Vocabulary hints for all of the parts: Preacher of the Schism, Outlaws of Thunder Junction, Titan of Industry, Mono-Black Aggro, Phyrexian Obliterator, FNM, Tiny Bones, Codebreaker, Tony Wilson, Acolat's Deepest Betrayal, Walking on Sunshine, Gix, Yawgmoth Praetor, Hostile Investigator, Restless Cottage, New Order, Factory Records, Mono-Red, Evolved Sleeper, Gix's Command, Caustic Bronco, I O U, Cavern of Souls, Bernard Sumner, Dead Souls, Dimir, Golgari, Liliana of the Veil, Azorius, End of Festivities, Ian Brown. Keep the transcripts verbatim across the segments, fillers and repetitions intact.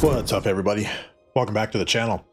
What's up, everybody? Welcome back to the channel.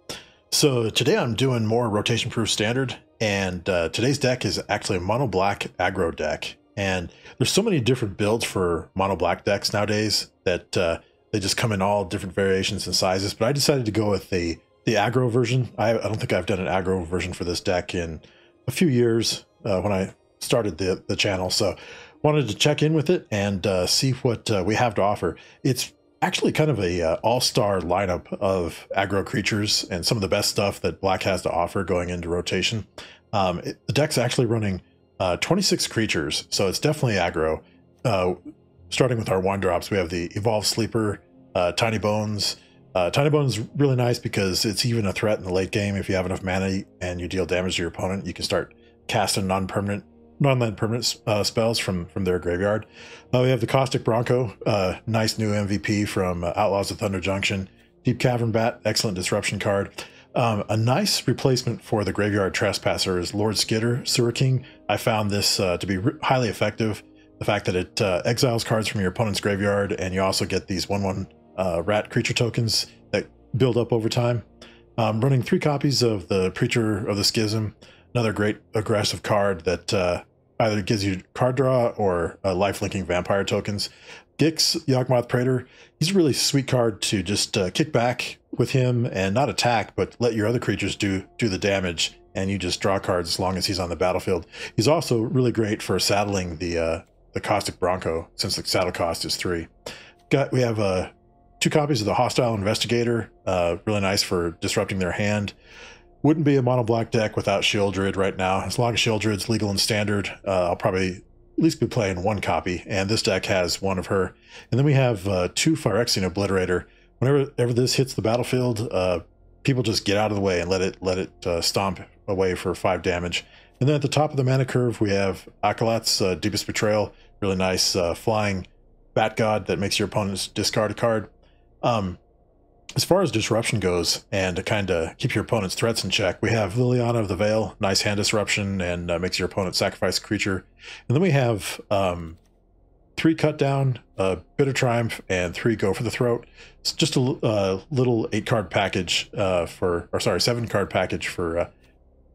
So today I'm doing more rotation proof standard, and uh, today's deck is actually a mono-black aggro deck. And there's so many different builds for mono-black decks nowadays that uh, they just come in all different variations and sizes. But I decided to go with the the aggro version. I, I don't think I've done an aggro version for this deck in a few years uh, when I started the the channel. So wanted to check in with it and uh, see what uh, we have to offer. It's actually kind of a uh, all-star lineup of aggro creatures and some of the best stuff that black has to offer going into rotation. Um, it, the deck's actually running uh, twenty-six creatures, so it's definitely aggro. Uh, starting with our one drops, we have the Evolved Sleeper, uh, Tiny Bones. Uh, Tiny Bones is really nice because it's even a threat in the late game. If you have enough mana and you deal damage to your opponent, you can start casting non-permanent non-land permanent uh, spells from from their graveyard. Uh, we have the Caustic Bronco, uh, nice new M V P from uh, Outlaws of Thunder Junction. Deep Cavern Bat, excellent disruption card. Um, a nice replacement for the graveyard trespasser is Lord Skidder, Sewer King. I found this uh, to be highly effective. The fact that it uh, exiles cards from your opponent's graveyard, and you also get these one one uh, rat creature tokens that build up over time. Um, running three copies of the Preacher of the Schism, another great aggressive card that uh, either gives you card draw or uh, life-linking vampire tokens. Gix, Yawgmoth Praetor, he's a really sweet card to just uh, kick back with him and not attack, but let your other creatures do do the damage, and you just draw cards as long as he's on the battlefield. He's also really great for saddling the uh, the Caustic Bronco, since the saddle cost is three. Got we have uh, two copies of the Hostile Investigator, uh, really nice for disrupting their hand. Wouldn't be a mono-black deck without Shieldred right now. As long as Shieldred's legal and standard, uh, I'll probably at least be playing one copy, and this deck has one of her. And then we have uh, two Phyrexian Obliterator. Whenever ever this hits the battlefield, uh, people just get out of the way and let it let it uh, stomp away for five damage. And then at the top of the mana curve, we have Acolat's uh, Deepest Betrayal. Really nice uh, flying bat god that makes your opponents discard a card. Um, As far as disruption goes, and to kind of keep your opponent's threats in check, we have Liliana of the Veil, nice hand disruption, and uh, makes your opponent sacrifice a creature. And then we have um, three cut down, uh, bitter triumph, and three go for the throat. It's just a uh, little eight card package uh, for, or sorry, seven card package for uh,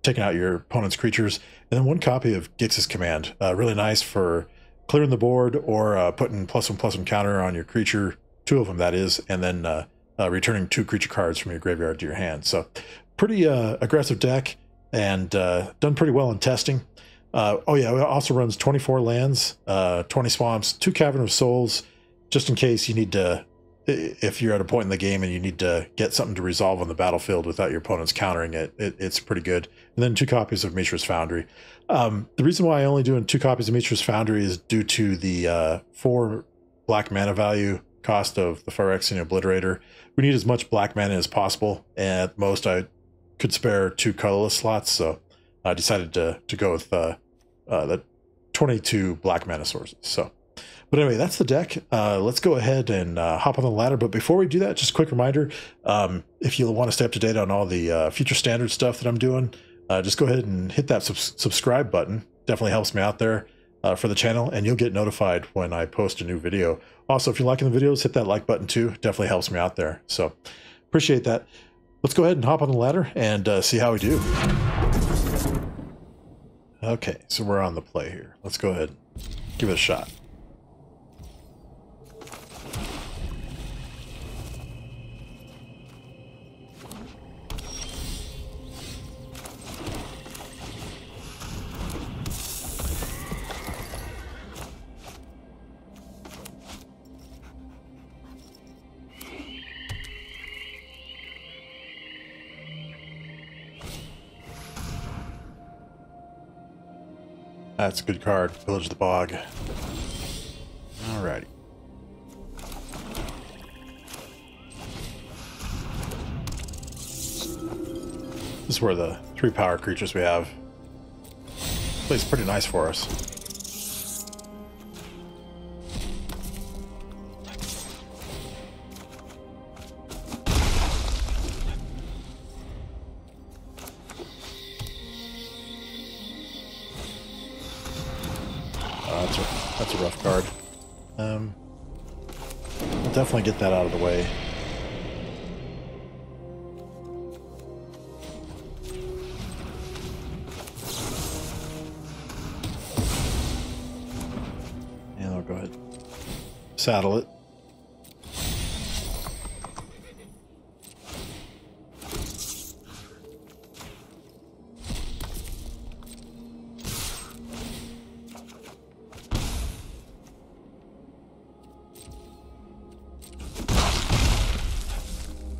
taking out your opponent's creatures. And then one copy of Gix's Command, uh, really nice for clearing the board or uh, putting plus one plus one counter on your creature, two of them that is, and then Uh, Uh, returning two creature cards from your graveyard to your hand. So pretty uh, aggressive deck, and uh, done pretty well in testing. Uh, oh yeah, it also runs twenty-four lands, uh, twenty swamps, two Cavern of Souls, just in case you need to, if you're at a point in the game and you need to get something to resolve on the battlefield without your opponents countering it, it it's pretty good. And then two copies of Mitra's Foundry. Um, the reason why I'm only doing two copies of Mitra's Foundry is due to the uh, four black mana value cost of the Phyrexian Obliterator. We need as much black mana as possible, and at most I could spare two colorless slots, so I decided to, to go with uh, uh, the twenty-two black mana sources. So, but anyway, that's the deck. Uh, let's go ahead and uh, hop on the ladder, but before we do that, just a quick reminder, um, if you want to stay up to date on all the uh, future standard stuff that I'm doing, uh, just go ahead and hit that sub subscribe button. Definitely helps me out there Uh, for the channel, and you'll get notified when I post a new video. Also, if you're liking the videos, hit that like button too. It definitely helps me out there, so appreciate that. Let's go ahead and hop on the ladder and uh, see how we do. Okay, so we're on the play here. Let's go ahead and give it a shot. That's a good card. Village of the Bog. Alrighty. This is where the three power creatures we have. This place is pretty nice for us. That's a rough card. Um, I'll definitely get that out of the way. Saddle it.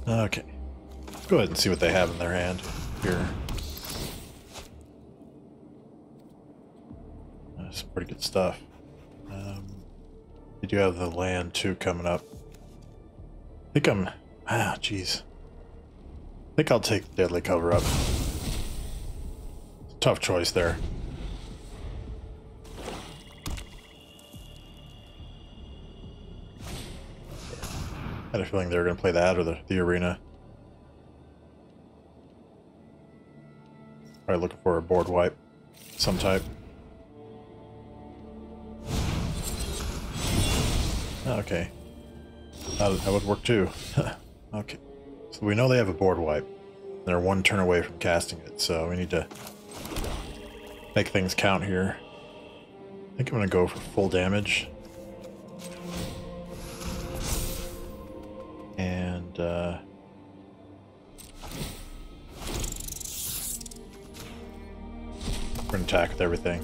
Okay. Go ahead and see what they have in their hand here. That's pretty good stuff. Um, they do have the land too coming up. I think I'm... Ah, jeez. I think I'll take the deadly cover up. Tough choice there. I had a feeling they were going to play that or the, the arena. Probably looking for a board wipe, some type. Okay. That, that would work too. Okay. So we know they have a board wipe. They're one turn away from casting it, so we need to make things count here. I think I'm going to go for full damage. And, uh... we're gonna attack with everything.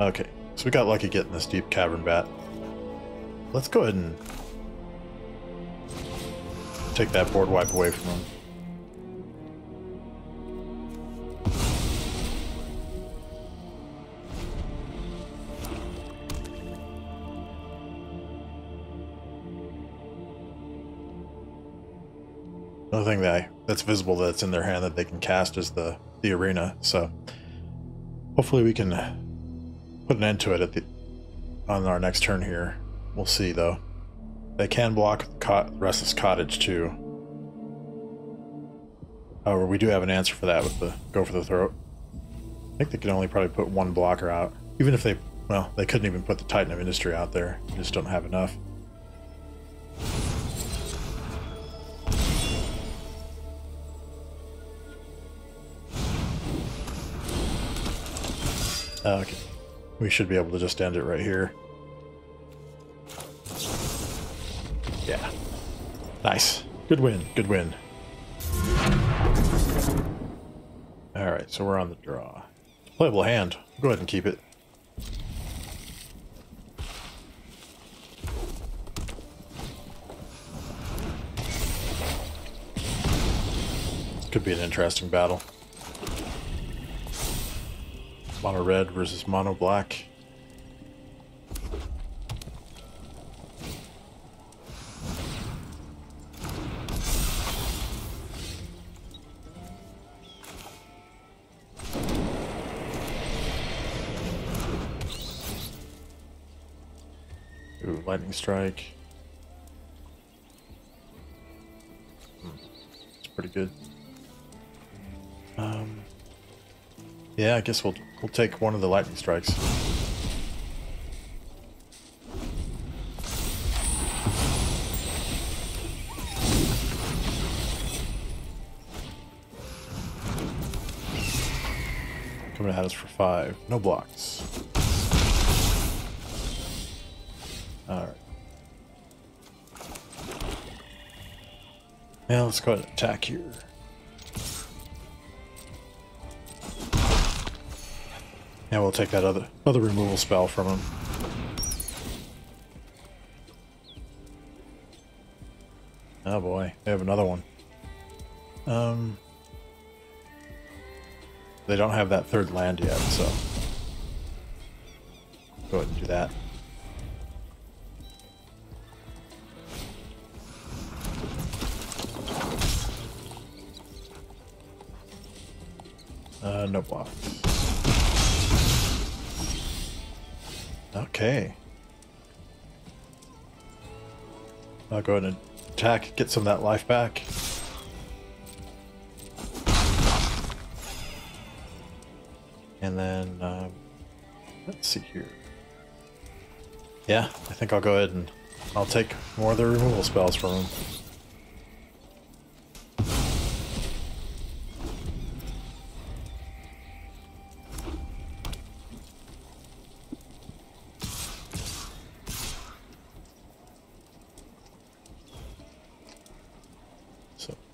Okay, so we got lucky getting this Deep Cavern Bat. Let's go ahead and take that board wipe away from him. Another thing that I, that's visible that's in their hand that they can cast is the, the arena, so hopefully we can put an end to it at the, on our next turn here. We'll see, though. They can block the Restless Cottage, too. However, we do have an answer for that with the Go for the Throat. I think they can only probably put one blocker out. Even if they... well, they couldn't even put the Titan of Industry out there. They just don't have enough. Okay, we should be able to just end it right here. Yeah. Nice. Good win. Good win. Alright, so we're on the draw. Playable hand. We'll go ahead and keep it. Could be an interesting battle. Mono red versus mono black. Ooh, lightning strike. Hmm. It's pretty good. Um. Yeah, I guess we'll we'll take one of the lightning strikes. Coming at us for five. No blocks. Alright. Now let's go ahead and attack here. Yeah, we'll take that other other removal spell from him. Oh boy, they have another one. Um, they don't have that third land yet, so go ahead and do that. Uh, no block. Okay. I'll go ahead and attack, get some of that life back. And then, um, let's see here. Yeah, I think I'll go ahead and I'll take more of the removal spells from him.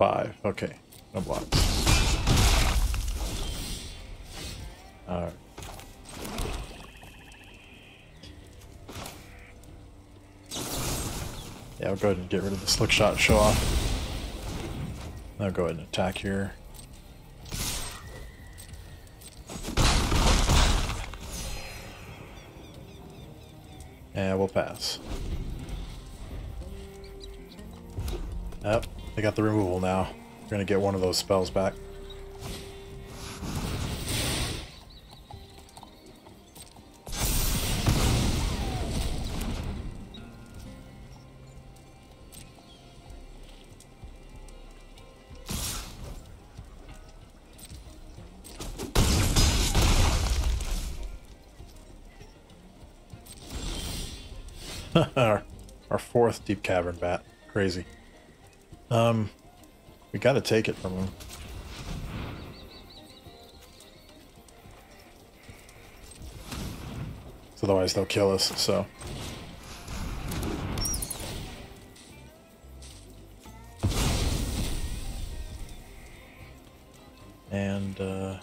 five. Okay, no block. All right. Yeah, I'll go ahead and get rid of the Slickshot Showoff. I'll go ahead and attack here. And we'll pass. Yep, they got the removal now. We're gonna get one of those spells back. our, our fourth Deep Cavern Bat. Crazy. Um, we gotta take it from him. Otherwise they'll kill us, so. And, uh...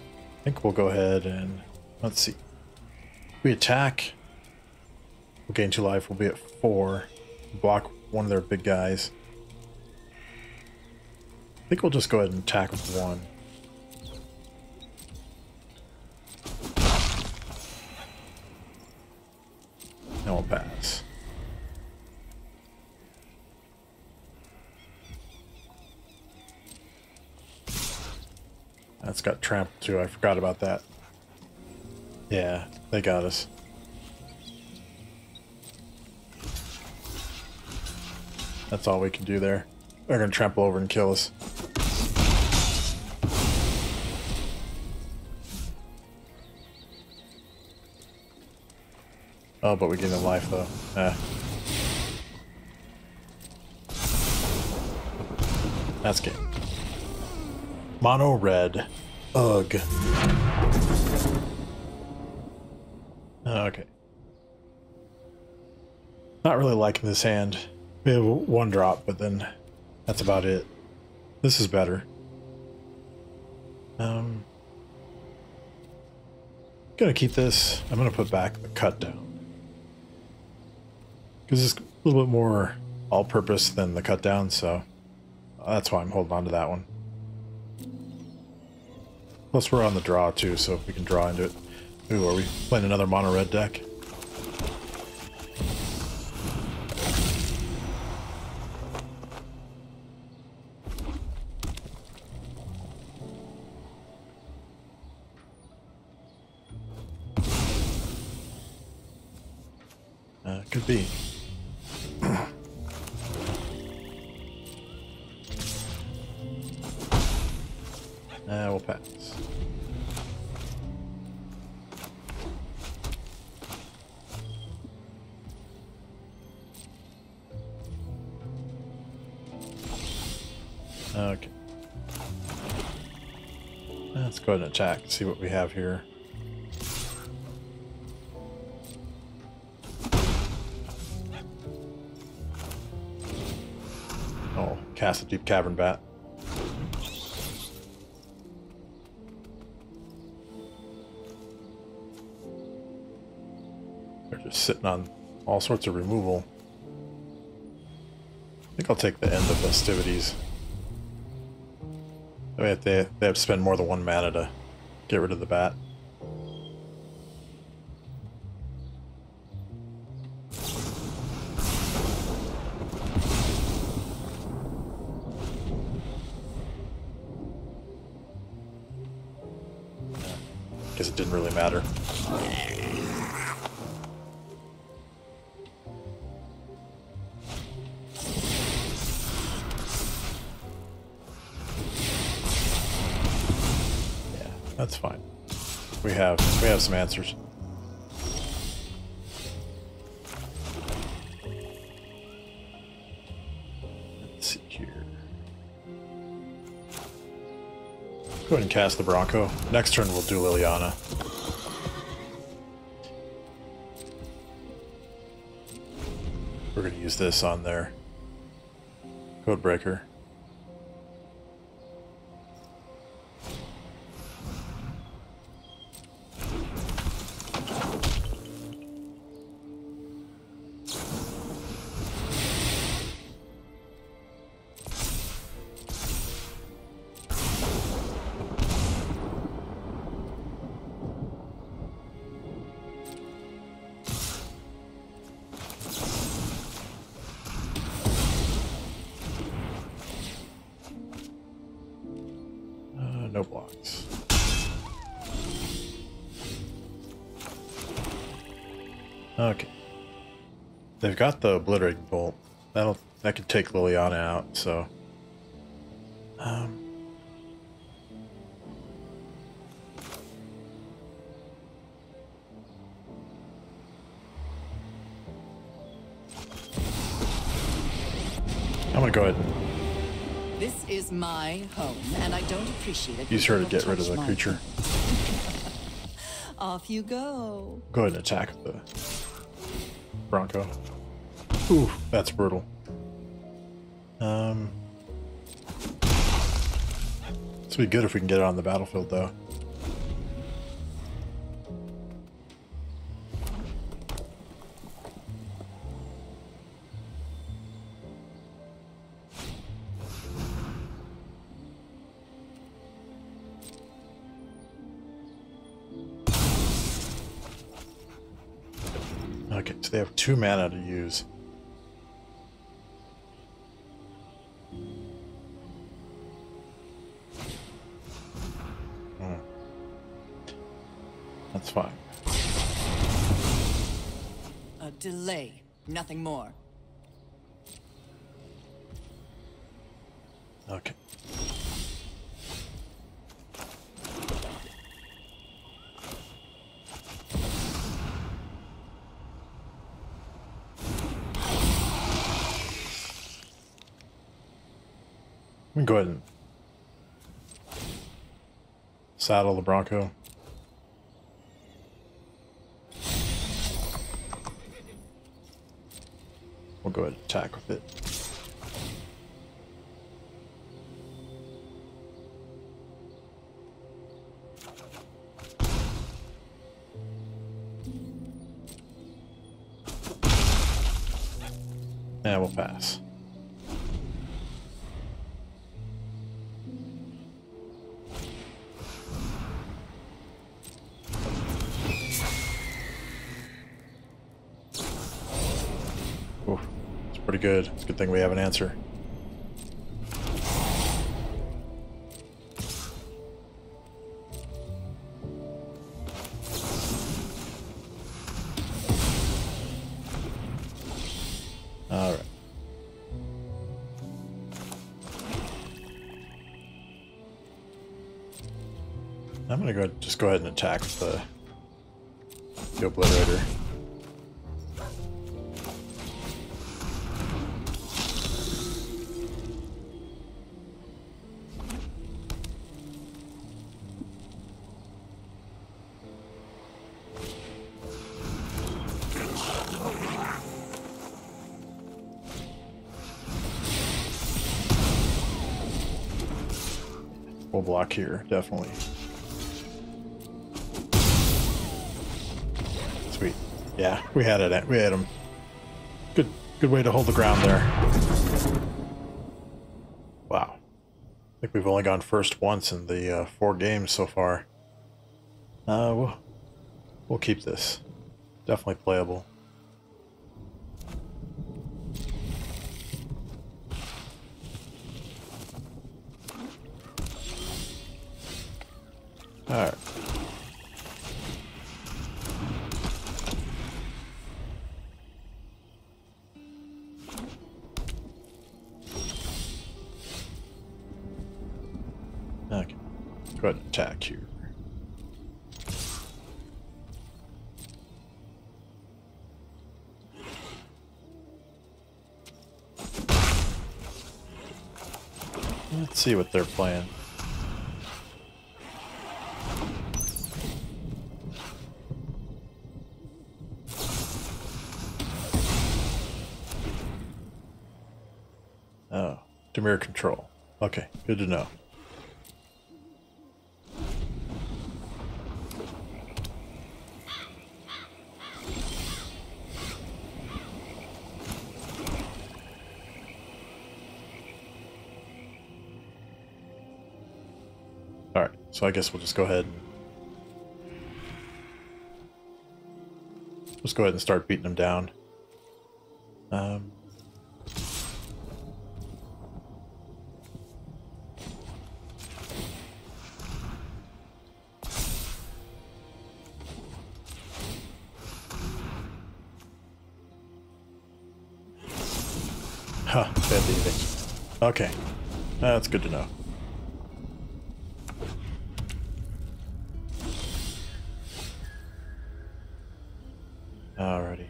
I think we'll go ahead and... Let's see. We attack. We'll gain two life. We'll be at four. Block one of their big guys. I think we'll just go ahead and attack with one. Now we'll pass. That's got trampled too. I forgot about that. Yeah, they got us. That's all we can do there. They're gonna trample over and kill us. Oh, but we gave them life though. Eh. That's game. Mono red. Ugh. Okay. Not really liking this hand. We have one drop, but then that's about it. This is better. Um, gonna keep this. I'm gonna put back the cut down because it's a little bit more all-purpose than the cut down, so that's why I'm holding on to that one. Plus, we're on the draw too, so if we can draw into it. Ooh, are we playing another mono red deck? Uh, could be. Uh, we'll pass. Okay. Let's go ahead and attack and see what we have here. Oh, cast a Deep Cavern Bat. They're just sitting on all sorts of removal. I think I'll take the End of Festivities. They have, to, they have to spend more than one mana to get rid of the bat. Because it didn't really matter. That's fine. We have we have some answers. Let's see here. Go ahead and cast the Bronco. Next turn we'll do Liliana. We're gonna use use this on their Codebreaker. They've got the Obliterating Bolt. That'll that could take Liliana out, so um I'm gonna go ahead and this is my home and I don't appreciate it. Use her to get rid of the creature. Off you go. Go ahead and attack the Bronco. Ooh, that's brutal. Um, this would be good if we can get it on the battlefield, though. Okay, so they have two mana to use. Fine. A delay, nothing more. Okay. We can go ahead and saddle the Bronco. We'll go ahead and attack with it. And we'll pass. Good. It's a good thing we have an answer. All right. I'm gonna go just go ahead and attack the, the Obliterator. Block here, definitely. Sweet. Yeah, we had it. We had him. Good, good way to hold the ground there. Wow. I think we've only gone first once in the uh, four games so far. Uh, we'll, we'll keep this. Definitely playable. All right. Okay. Let's go ahead and attack here. Let's see what they're playing. Dimir control. Okay, good to know. All right, so I guess we'll just go ahead. Let's go ahead and start beating them down. Um, huh, bad leaving. Okay, that's good to know. Alrighty.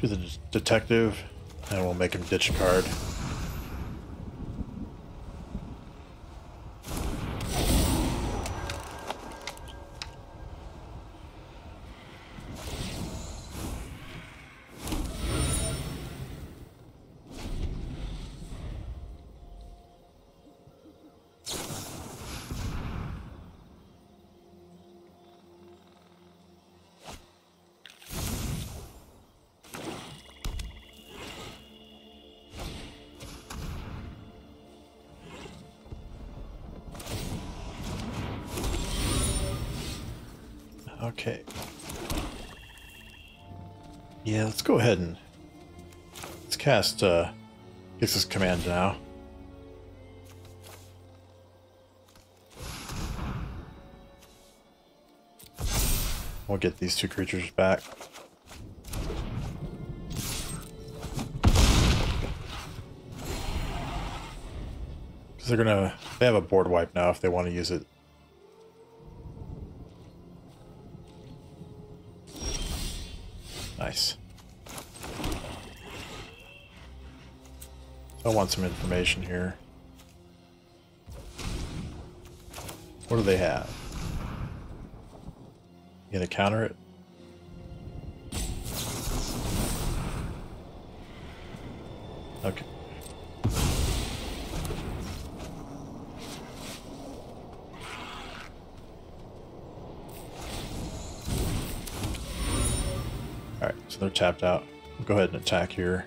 Do the detective, and we'll make him ditch a card. Okay. Yeah, let's go ahead and let's cast uh, Gix's Command now. We'll get these two creatures back. Because they're gonna, they have a board wipe now if they want to use it. Nice. I want some information here. What do they have? You gonna counter it? Okay. So they're tapped out. We'll go ahead and attack here.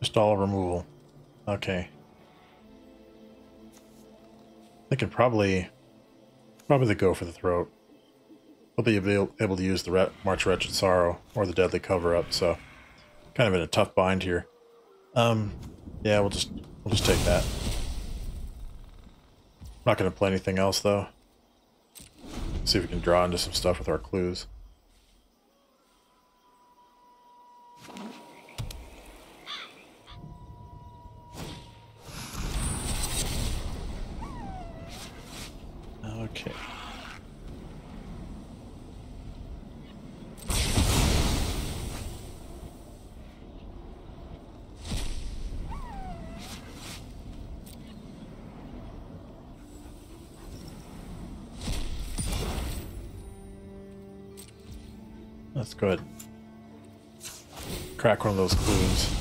Just all removal. Okay. They can probably, probably go for the throat. They'll be able, able to use the March Wretched Sorrow or the Deadly Cover Up. So, kind of in a tough bind here. Um. Yeah, we'll just we'll just take that. I'm not gonna play anything else though. See if we can draw into some stuff with our clues. Okay. Let's go ahead and crack one of those clues.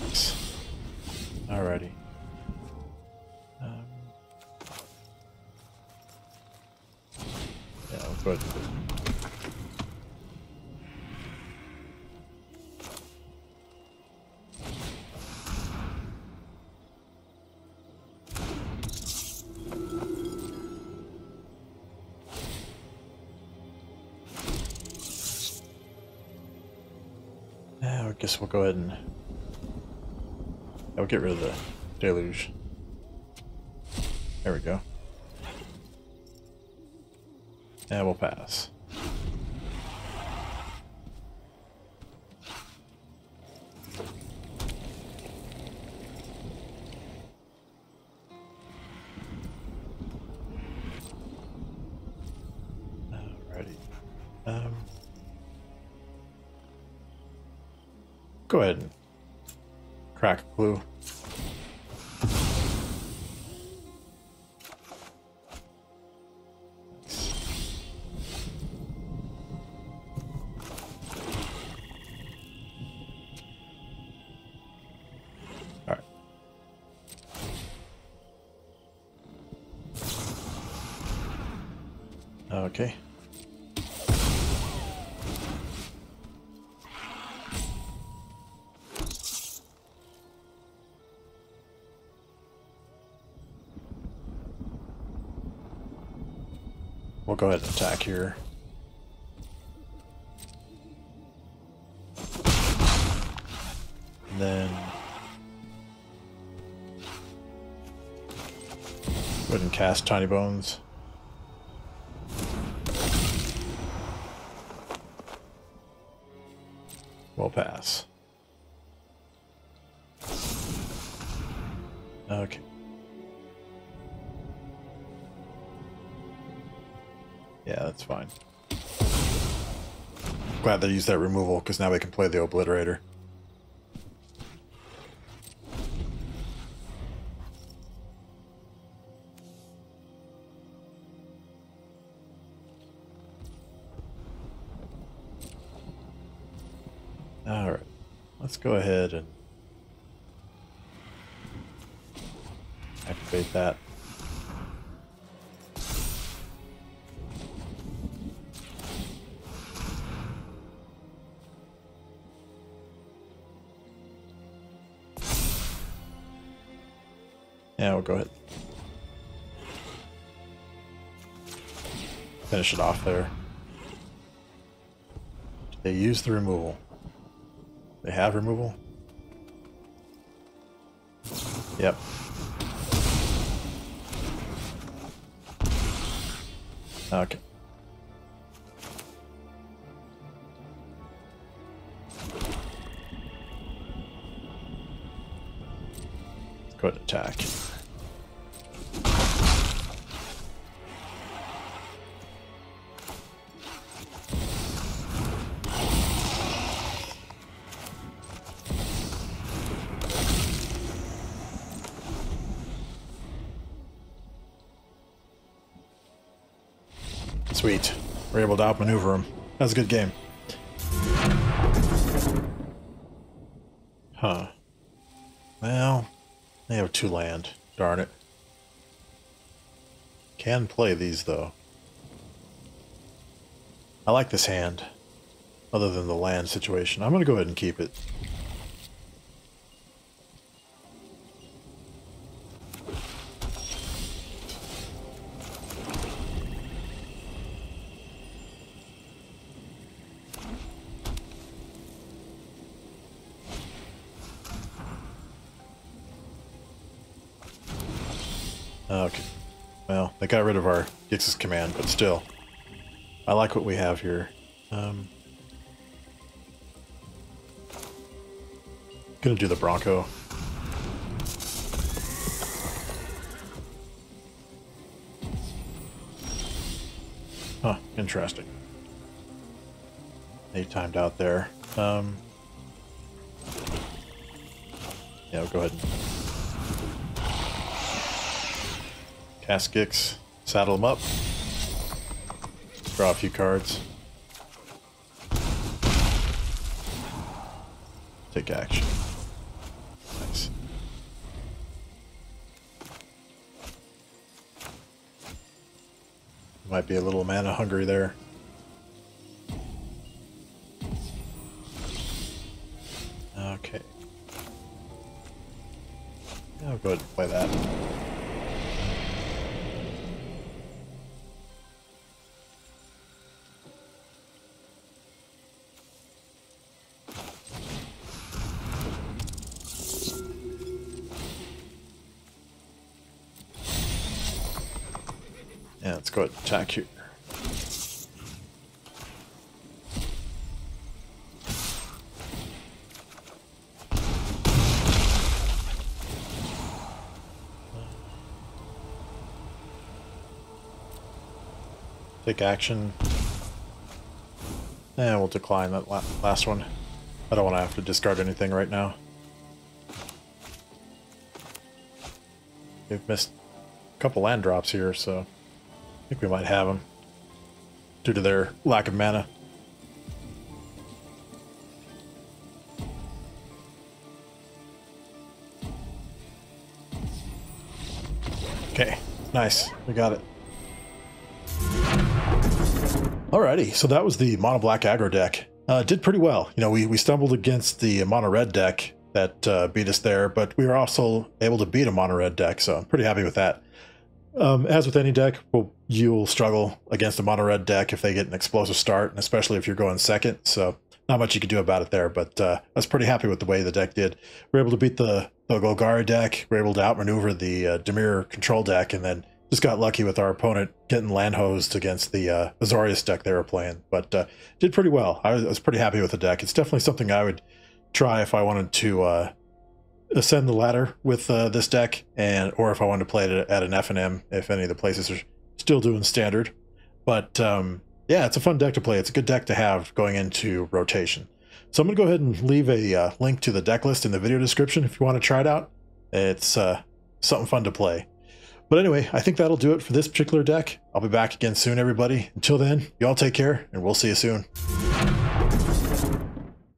Nice. Alrighty. Um, yeah, let's go ahead. Guess we'll go ahead and I'll get rid of the deluge. There we go. And we'll pass. Alrighty. Um. Go ahead and crack a clue. Okay. We'll go ahead and attack here. And then go ahead and cast Tiny Bones. We'll pass. Okay. Yeah, that's fine. Glad they used that removal, because now we can play the Obliterator. Alright, let's go ahead and activate that. Yeah, we'll go ahead. Finish it off there. They use the removal. They have removal? Yep. Okay. Let's go ahead and attack. Sweet. We're able to outmaneuver him. That was a good game. Huh. Well, they have two land. Darn it. Can play these, though. I like this hand. Other than the land situation. I'm going to go ahead and keep it. Okay, well, they got rid of our Gix's Command, but still, I like what we have here. Um, gonna do the Bronco. Huh, interesting. They timed out there. Um, yeah, we'll go ahead and cast Gix, saddle him up, draw a few cards, take action. Nice. Might be a little mana hungry there. Okay. I'll go ahead and play that. Let's go ahead and attack here. Take action. And we'll decline that la last one. I don't want to have to discard anything right now. We've missed a couple land drops here, so I think we might have them, due to their lack of mana. Okay, nice, we got it. Alrighty, so that was the Mono-Black Aggro deck. Uh, did pretty well. You know, we, we stumbled against the Mono-Red deck that uh, beat us there, but we were also able to beat a Mono-Red deck, so I'm pretty happy with that. Um, as with any deck, well, you'll struggle against a Mono-Red deck if they get an explosive start, and especially if you're going second, so not much you can do about it there, but uh, I was pretty happy with the way the deck did. We were able to beat the, the Golgari deck, we were able to outmaneuver the uh, Dimir control deck, and then just got lucky with our opponent getting land hosed against the uh, Azorius deck they were playing, but uh, did pretty well. I was, I was pretty happy with the deck. It's definitely something I would try if I wanted to uh, ascend the ladder with uh, this deck, and or if I wanted to play it at an F N M, if any of the places are still doing standard. But um, yeah, it's a fun deck to play. It's a good deck to have going into rotation. So I'm going to go ahead and leave a uh, link to the deck list in the video description if you want to try it out. It's uh, something fun to play. But anyway, I think that'll do it for this particular deck. I'll be back again soon, everybody. Until then, y'all take care, and we'll see you soon.